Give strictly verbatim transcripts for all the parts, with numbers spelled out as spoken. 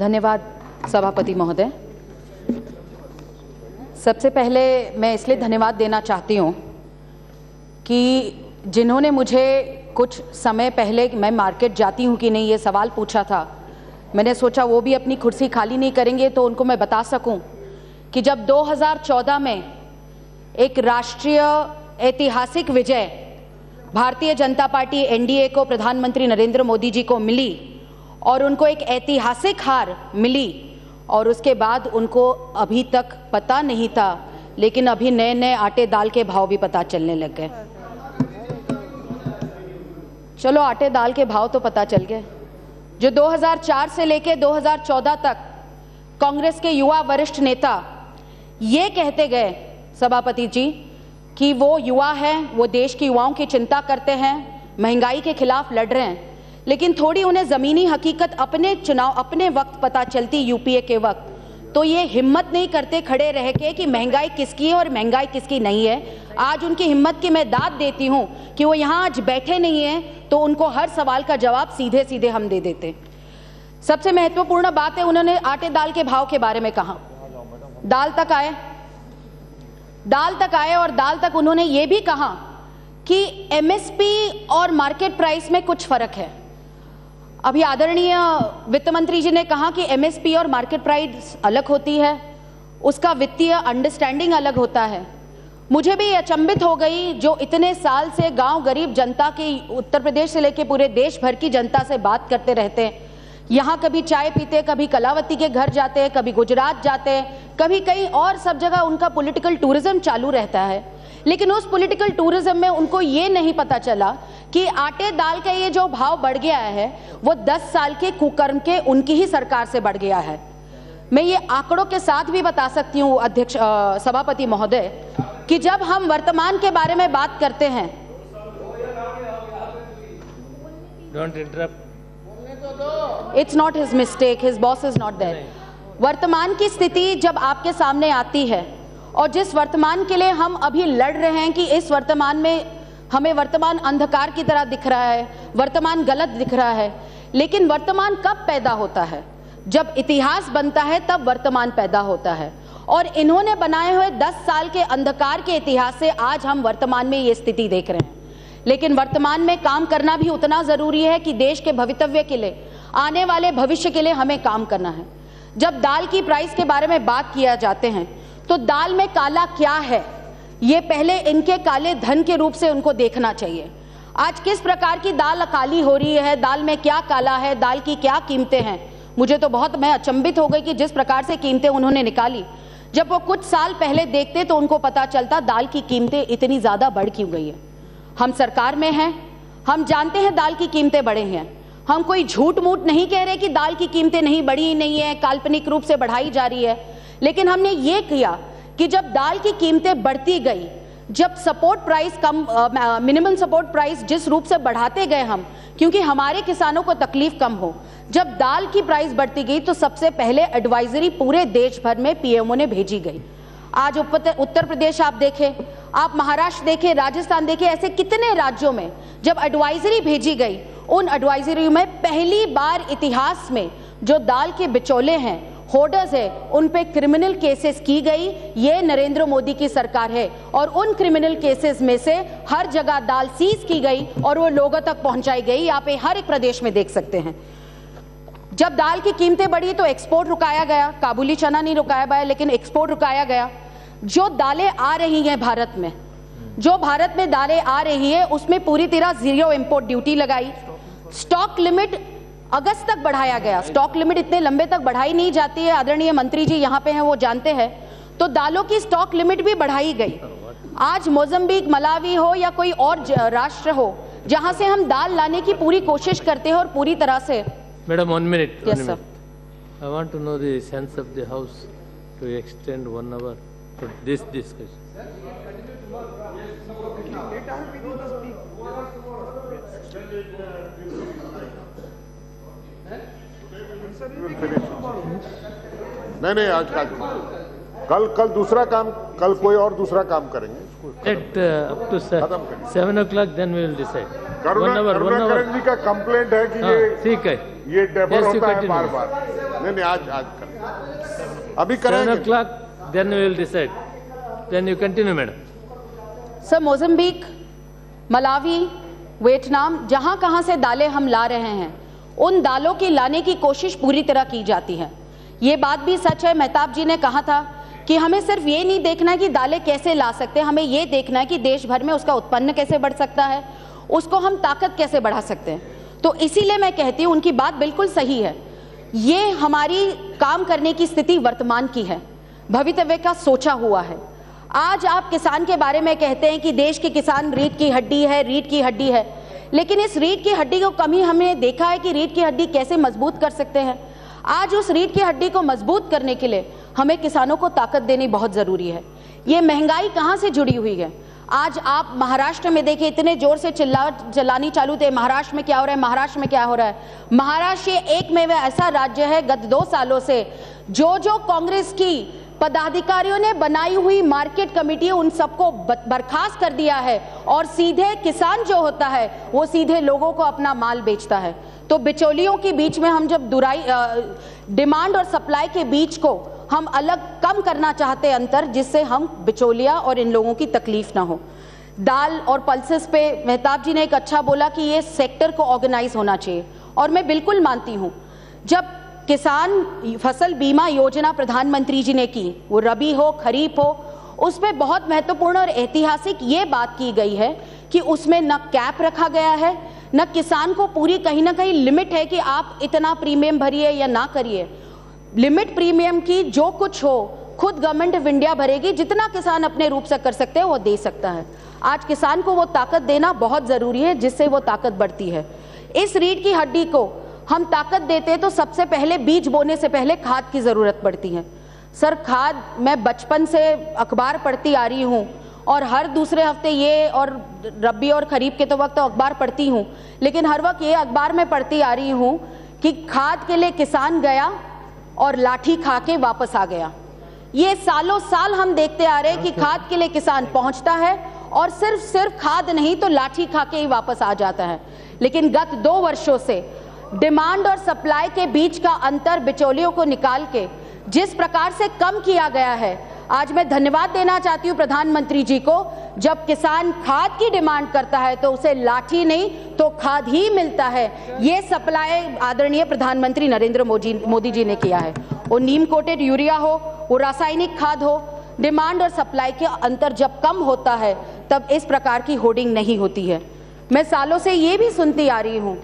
धन्यवाद सभापति महोदय। सबसे पहले मैं इसलिए धन्यवाद देना चाहती हूँ कि जिन्होंने मुझे कुछ समय पहले मैं मार्केट जाती हूँ कि नहीं ये सवाल पूछा था, मैंने सोचा वो भी अपनी कुर्सी खाली नहीं करेंगे तो उनको मैं बता सकूँ कि जब दो हज़ार चौदह में एक राष्ट्रीय ऐतिहासिक विजय भारतीय जनता पार्टी एनडीए को प्रधानमंत्री नरेंद्र मोदी जी को मिली और उनको एक ऐतिहासिक हार मिली और उसके बाद उनको अभी तक पता नहीं था, लेकिन अभी नए नए आटे दाल के भाव भी पता चलने लग गए। चलो आटे दाल के भाव तो पता चल गए। जो दो हज़ार चार से लेके दो हज़ार चौदह तक कांग्रेस के युवा वरिष्ठ नेता ये कहते गए सभापति जी कि वो युवा हैं, वो देश के युवाओं की चिंता करते हैं, महंगाई के खिलाफ लड़ रहे हैं, लेकिन थोड़ी उन्हें ज़मीनी हकीकत अपने चुनाव अपने वक्त पता चलती, यूपीए के वक्त तो ये हिम्मत नहीं करते खड़े रह के कि महंगाई किसकी है और महंगाई किसकी नहीं है। आज उनकी हिम्मत की मैं दाद देती हूँ कि वो यहाँ आज बैठे नहीं हैं तो उनको हर सवाल का जवाब सीधे सीधे हम दे देते। सबसे महत्वपूर्ण बात है, उन्होंने आटे दाल के भाव के बारे में कहा। दाल तक आए दाल तक आए और दाल तक उन्होंने ये भी कहा कि एमएसपी और मार्केट प्राइस में कुछ फ़र्क है। अभी आदरणीय वित्त मंत्री जी ने कहा कि एमएसपी और मार्केट प्राइस अलग होती है, उसका वित्तीय अंडरस्टैंडिंग अलग होता है। मुझे भी अचंभित हो गई जो इतने साल से गांव गरीब जनता की, उत्तर प्रदेश से लेकर पूरे देश भर की जनता से बात करते रहते हैं, यहाँ कभी चाय पीते, कभी कलावती के घर जाते, कभी गुजरात जाते, कभी कहीं और, सब जगह उनका पॉलिटिकल टूरिज्म चालू रहता है। लेकिन उस पॉलिटिकल टूरिज्म में उनको ये नहीं पता चला कि आटे दाल का ये जो भाव बढ़ गया है वो दस साल के कुकर्म के उनकी ही सरकार से बढ़ गया है। मैं ये आंकड़ों के साथ भी बता सकती हूँ अध्यक्ष सभापति महोदय कि जब हम वर्तमान के बारे में बात करते हैं, it's not his mistake, his boss is not there. वर्तमान की स्थिति जब आपके सामने आती है और जिस वर्तमान के लिए हम अभी लड़ रहे हैं कि इस वर्तमान में हमें वर्तमान अंधकार की तरह दिख रहा है, वर्तमान गलत दिख रहा है, लेकिन वर्तमान कब पैदा होता है? जब इतिहास बनता है तब वर्तमान पैदा होता है। और इन्होंने बनाए हुए दस साल के अंधकार के इतिहास से आज हम वर्तमान में ये स्थिति देख रहे हैं। लेकिन वर्तमान में काम करना भी उतना ज़रूरी है कि देश के भवितव्य के लिए, आने वाले भविष्य के लिए हमें काम करना है। जब दाल की प्राइस के बारे में बात किया जाते हैं तो दाल में काला क्या है ये पहले इनके काले धन के रूप से उनको देखना चाहिए। आज किस प्रकार की दाल काली हो रही है, दाल में क्या काला है, दाल की क्या कीमतें हैं। मुझे तो बहुत मैं अचंभित हो गई कि जिस प्रकार से कीमतें उन्होंने निकाली, जब वो कुछ साल पहले देखते तो उनको पता चलता दाल की कीमतें इतनी ज़्यादा बढ़ क्यों गई है। हम सरकार में हैं, हम जानते हैं दाल की कीमतें बढ़ी हैं, हम कोई झूठ मूठ नहीं कह रहे कि दाल की कीमतें नहीं बढ़ी ही नहीं है, काल्पनिक रूप से बढ़ाई जा रही है। लेकिन हमने ये किया कि जब दाल की कीमतें बढ़ती गई, जब सपोर्ट प्राइस कम, मिनिमम सपोर्ट प्राइस जिस रूप से बढ़ाते गए हम, क्योंकि हमारे किसानों को तकलीफ कम हो, जब दाल की प्राइस बढ़ती गई तो सबसे पहले एडवाइजरी पूरे देश भर में पीएमओ ने भेजी गई। आज उत्तर प्रदेश आप देखें, आप महाराष्ट्र देखें, राजस्थान देखें, ऐसे कितने राज्यों में जब एडवाइजरी भेजी गई, उन एडवाइजरी में पहली बार इतिहास में जो दाल के बिचौले हैं, होर्डर्स है, उन पे क्रिमिनल केसेस की गई। ये नरेंद्र मोदी की सरकार है और उन क्रिमिनल केसेस में से हर जगह दाल सीज की गई और वो लोगों तक पहुंचाई गई। आप हर एक प्रदेश में देख सकते हैं। जब दाल की कीमतें बढ़ी तो एक्सपोर्ट रुकाया गया, काबुली चना नहीं रुकाया गया लेकिन एक्सपोर्ट रुकाया गया। जो दालें आ रही हैं भारत में, जो भारत में दालें आ रही है उसमें पूरी तरह जीरो इम्पोर्ट ड्यूटी लगाई। स्टॉक लिमिट अगस्त तक बढ़ाया गया, स्टॉक लिमिट इतने लंबे तक बढ़ाई नहीं जाती है, आदरणीय मंत्री जी यहाँ पे हैं वो जानते हैं। तो दालों की स्टॉक लिमिट भी बढ़ाई गई। आज मोजम्बिक, मलावी हो या कोई और राष्ट्र हो जहाँ से हम दाल लाने की पूरी कोशिश करते हैं और पूरी तरह से। Madam one minute, yes sir, I want to know the sense of the house to extend one hour for this discussion. नहीं नहीं आज आज कल कल दूसरा काम, कल कोई और दूसरा काम करेंगे। Eight up to seven o'clock then we will decide. Karuna Karuna Karan ji का कंप्लेंट है कि ये ठीक है। ये डेफर होता है बार बार। नहीं नहीं, आज आज करें, अभी करेंगे। seven o'clock, then we will decide. Then you continue, madam. Sir, Mozambique, Malawi, Vietnam, जहाँ कहाँ से दालें हम ला रहे हैं, उन दालों की लाने की कोशिश पूरी तरह की जाती है। ये बात भी सच है, मेहताब जी ने कहा था कि हमें सिर्फ ये नहीं देखना है कि दालें कैसे ला सकते हैं, हमें ये देखना है कि देश भर में उसका उत्पन्न कैसे बढ़ सकता है, उसको हम ताकत कैसे बढ़ा सकते हैं। तो इसीलिए मैं कहती हूँ उनकी बात बिल्कुल सही है। ये हमारी काम करने की स्थिति वर्तमान की है, भवितव्य का सोचा हुआ है। आज आप किसान के बारे में कहते हैं कि देश के किसान रीढ़ की हड्डी है, रीढ़ की हड्डी है, लेकिन इस रीढ़ की हड्डी को कमी हमने देखा है कि रीढ़ की हड्डी कैसे मजबूत कर सकते हैं। आज उस रीढ़ की हड्डी को मजबूत करने के लिए हमें किसानों को ताकत देनी बहुत ज़रूरी है। ये महंगाई कहाँ से जुड़ी हुई है? आज आप महाराष्ट्र में देखिए, इतने जोर से चिल्ला जलानी चालू थे, महाराष्ट्र में क्या हो रहा है, महाराष्ट्र में क्या हो रहा है। महाराष्ट्र एक में वह ऐसा राज्य है गत दो सालों से जो जो कांग्रेस की पदाधिकारियों ने बनाई हुई मार्केट कमेटी उन सबको बर्खास्त कर दिया है और सीधे किसान जो होता है वो सीधे लोगों को अपना माल बेचता है। तो बिचौलियों के बीच में हम जब दुराई डिमांड और सप्लाई के बीच को हम अलग कम करना चाहते हैं अंतर, जिससे हम बिचौलिया और इन लोगों की तकलीफ ना हो। दाल और पल्सेस पे मेहताब जी ने एक अच्छा बोला कि ये सेक्टर को ऑर्गेनाइज होना चाहिए और मैं बिल्कुल मानती हूँ। जब किसान फसल बीमा योजना प्रधानमंत्री जी ने की, वो रबी हो खरीफ हो, उसमें बहुत महत्वपूर्ण और ऐतिहासिक ये बात की गई है कि उसमें न कैप रखा गया है, न किसान को पूरी कहीं ना कहीं लिमिट है कि आप इतना प्रीमियम भरिए या ना करिए। लिमिट प्रीमियम की जो कुछ हो खुद गवर्नमेंट ऑफ इंडिया भरेगी, जितना किसान अपने रूप से कर सकते हैं वो दे सकता है। आज किसान को वो ताकत देना बहुत ज़रूरी है जिससे वो ताकत बढ़ती है। इस रीढ़ की हड्डी को हम ताकत देते हैं तो सबसे पहले बीज बोने से पहले खाद की ज़रूरत पड़ती है। सर खाद, मैं बचपन से अखबार पढ़ती आ रही हूँ और हर दूसरे हफ्ते ये और रबी और खरीफ के तो वक्त तो अखबार पढ़ती हूँ, लेकिन हर वक्त ये अखबार में पढ़ती आ रही हूँ कि खाद के लिए किसान गया और लाठी खा के वापस आ गया। ये सालों साल हम देखते आ रहे हैं कि खाद के लिए किसान पहुँचता है और सिर्फ सिर्फ खाद नहीं तो लाठी खा के ही वापस आ जाता है। लेकिन गत दो वर्षों से डिमांड और सप्लाई के बीच का अंतर बिचौलियों को निकाल के जिस प्रकार से कम किया गया है, आज मैं धन्यवाद देना चाहती हूँ प्रधानमंत्री जी को। जब किसान खाद की डिमांड करता है तो उसे लाठी नहीं तो खाद ही मिलता है। ये सप्लाई आदरणीय प्रधानमंत्री नरेंद्र मोदी मोदी जी ने किया है। वो नीम कोटेड यूरिया हो, वो रासायनिक खाद हो, डिमांड और सप्लाई के अंतर जब कम होता है तब इस प्रकार की होर्डिंग नहीं होती है। मैं सालों से ये भी सुनती आ रही हूँ,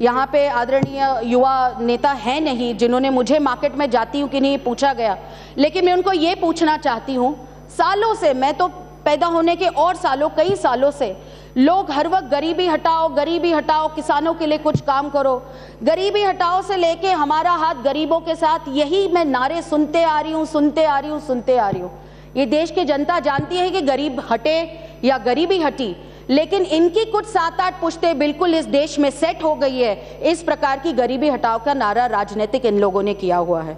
यहाँ पे आदरणीय युवा नेता हैं नहीं जिन्होंने मुझे मार्केट में जाती हूँ कि नहीं पूछा गया, लेकिन मैं उनको ये पूछना चाहती हूँ, सालों से, मैं तो पैदा होने के और सालों कई सालों से लोग हर वक्त गरीबी हटाओ गरीबी हटाओ, किसानों के लिए कुछ काम करो, गरीबी हटाओ से लेके हमारा हाथ गरीबों के साथ, यही मैं नारे सुनते आ रही हूँ सुनते आ रही हूँ सुनते आ रही हूँ। ये देश की जनता जानती है कि गरीब हटे या गरीबी हटी, लेकिन इनकी कुछ सात आठ पुश्तें बिल्कुल इस देश में सेट हो गई है। इस प्रकार की गरीबी हटाओ का नारा राजनीतिक इन लोगों ने किया हुआ है।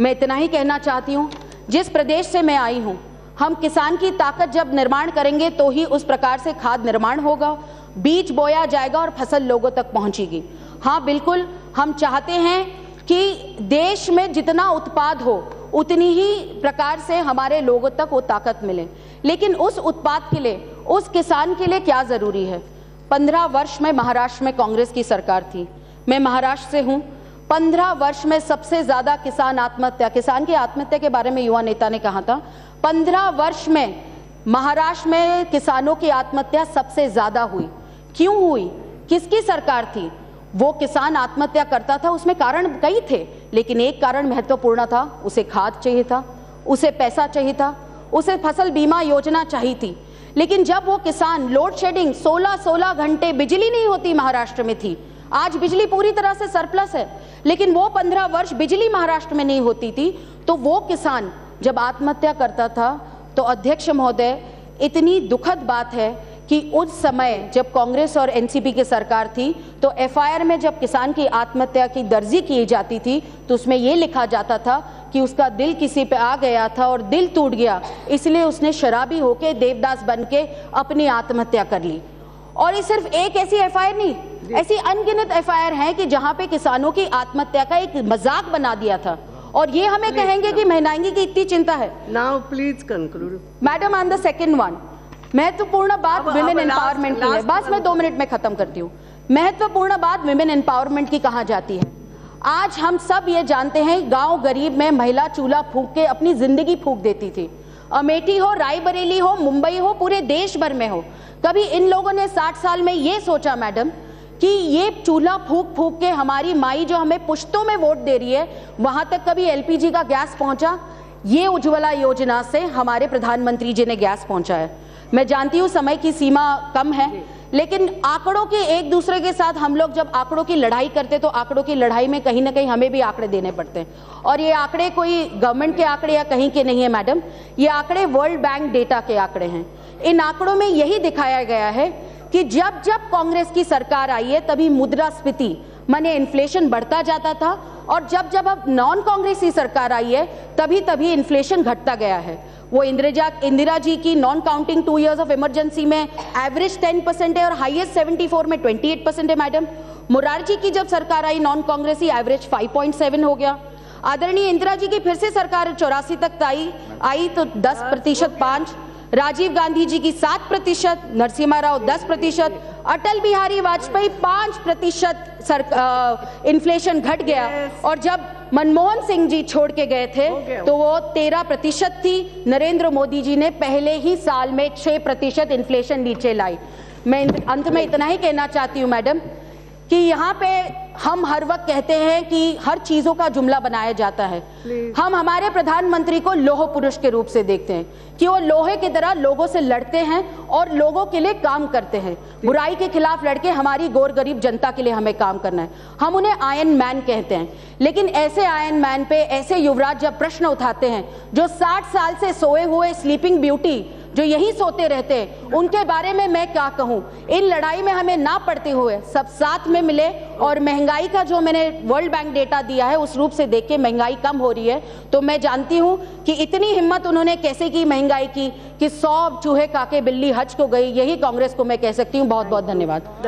मैं इतना ही कहना चाहती हूँ, जिस प्रदेश से मैं आई हूँ, हम किसान की ताकत जब निर्माण करेंगे तो ही उस प्रकार से खाद निर्माण होगा, बीज बोया जाएगा और फसल लोगों तक पहुँचेगी। हाँ बिल्कुल, हम चाहते हैं कि देश में जितना उत्पाद हो उतनी ही प्रकार से हमारे लोगों तक वो ताकत मिले, लेकिन उस उत्पाद के लिए, उस किसान के लिए क्या ज़रूरी है। पंद्रह वर्ष में महाराष्ट्र में कांग्रेस की सरकार थी, मैं महाराष्ट्र से हूँ, पंद्रह वर्ष में सबसे ज़्यादा किसान आत्महत्या, किसान की आत्महत्या के बारे में युवा नेता ने कहा था, पंद्रह वर्ष में महाराष्ट्र में किसानों की आत्महत्या सबसे ज़्यादा हुई। क्यों हुई? किसकी सरकार थी? वो किसान आत्महत्या करता था, उसमें कारण कई थे, लेकिन एक कारण महत्वपूर्ण था, उसे खाद चाहिए था, उसे पैसा चाहिए था, उसे फसल बीमा योजना चाहिए थी। लेकिन जब वो किसान लोड शेडिंग, सोलह सोलह घंटे बिजली नहीं होती महाराष्ट्र में थी, आज बिजली पूरी तरह से सरप्लस है, लेकिन वो पंद्रह वर्ष बिजली महाराष्ट्र में नहीं होती थी, तो वो किसान जब आत्महत्या करता था तो अध्यक्ष महोदय इतनी दुखद बात है कि उस समय जब कांग्रेस और एनसीपी की सरकार थी तो एफआईआर में जब किसान की आत्महत्या की दर्जी की जाती थी तो उसमें ये लिखा जाता था कि उसका दिल किसी पे आ गया था और दिल टूट गया, इसलिए उसने शराबी होके देवदास बनके अपनी आत्महत्या कर ली। और ये सिर्फ एक ऐसी एफआईआर नहीं, ऐसी अनगिनत एफ आई आर है कि जहाँ पे किसानों की आत्महत्या का एक मजाक बना दिया था, और ये हमें please कहेंगे now. कि महंगाई की इतनी चिंता है। Now please conclude madam on the second one. महत्वपूर्ण बात विमेन एम्पावरमेंट की है, बस मैं दो मिनट में खत्म करती हूँ। महत्वपूर्ण बात विमेन एम्पावरमेंट की कहा जाती है। आज हम सब ये जानते हैं गांव गरीब में महिला चूल्हा फूंक के अपनी जिंदगी फूंक देती थी। अमेठी हो, रायबरेली हो, मुंबई हो, पूरे देश भर में हो, कभी इन लोगों ने साठ साल में ये सोचा मैडम कि ये चूल्हा फूंक फूंक के हमारी माई जो हमें पुश्तों में वोट दे रही है वहां तक कभी एल पी जी का गैस पहुंचा? ये उज्ज्वला योजना से हमारे प्रधानमंत्री जी ने गैस पहुंचा है। मैं जानती हूँ समय की सीमा कम है, लेकिन आंकड़ों के एक दूसरे के साथ हम लोग जब आंकड़ों की लड़ाई करते तो आंकड़ों की लड़ाई में कहीं ना कहीं हमें भी आंकड़े देने पड़ते हैं, और ये आंकड़े कोई गवर्नमेंट के आंकड़े या कहीं के नहीं है मैडम, ये आंकड़े वर्ल्ड बैंक डेटा के आंकड़े हैं। इन आंकड़ों में यही दिखाया गया है कि जब जब कांग्रेस की सरकार आई है तभी मुद्रास्फीति माने इन्फ्लेशन बढ़ता जाता था, और जब जब अब नॉन कांग्रेस की सरकार आई है तभी तभी इन्फ्लेशन घटता गया है। वो इंदिरा इंदिरा जी की non counting two years of emergency में एवरेज टेन परसेंट है और हाईएस्ट सेवेंटी फोर में ट्वेंटी एट परसेंट है मैडम। मुरारजी की जब सरकार आई नॉन कांग्रेसी एवरेज फाइव पॉइंट सेवन हो गया। आदरणीय इंदिरा जी की फिर से सरकार चौरासी तक आई आई तो दस प्रतिशत पांच, राजीव गांधी जी की सात प्रतिशत, नरसिम्हा राव दस प्रतिशत, अटल बिहारी वाजपेयी पांच प्रतिशत इन्फ्लेशन घट गया, और जब मनमोहन सिंह जी छोड़ के गए थे तो वो तेरह प्रतिशत थी। नरेंद्र मोदी जी ने पहले ही साल में छह प्रतिशत इन्फ्लेशन नीचे लाई। मैं अंत में इतना ही कहना चाहती हूँ मैडम कि यहाँ पे हम हर वक्त कहते हैं कि हर चीज़ों का जुमला बनाया जाता है। हम हमारे प्रधानमंत्री को लोह पुरुष के रूप से देखते हैं कि वो लोहे की तरह लोगों से लड़ते हैं और लोगों के लिए काम करते हैं। बुराई के खिलाफ लड़के हमारी गोर गरीब जनता के लिए हमें काम करना है। हम उन्हें आयरन मैन कहते हैं, लेकिन ऐसे आयरन मैन पे ऐसे युवराज जब प्रश्न उठाते हैं जो साठ साल से सोए हुए स्लीपिंग ब्यूटी जो यही सोते रहते हैं, उनके बारे में मैं क्या कहूँ। इन लड़ाई में हमें ना पड़ते हुए सब साथ में मिले, और महंगाई का जो मैंने वर्ल्ड बैंक डेटा दिया है उस रूप से देख के महंगाई कम हो रही है। तो मैं जानती हूँ कि इतनी हिम्मत उन्होंने कैसे की महंगाई की कि सौ चूहे काके बिल्ली हज को गई, यही कांग्रेस को मैं कह सकती हूँ। बहुत बहुत धन्यवाद।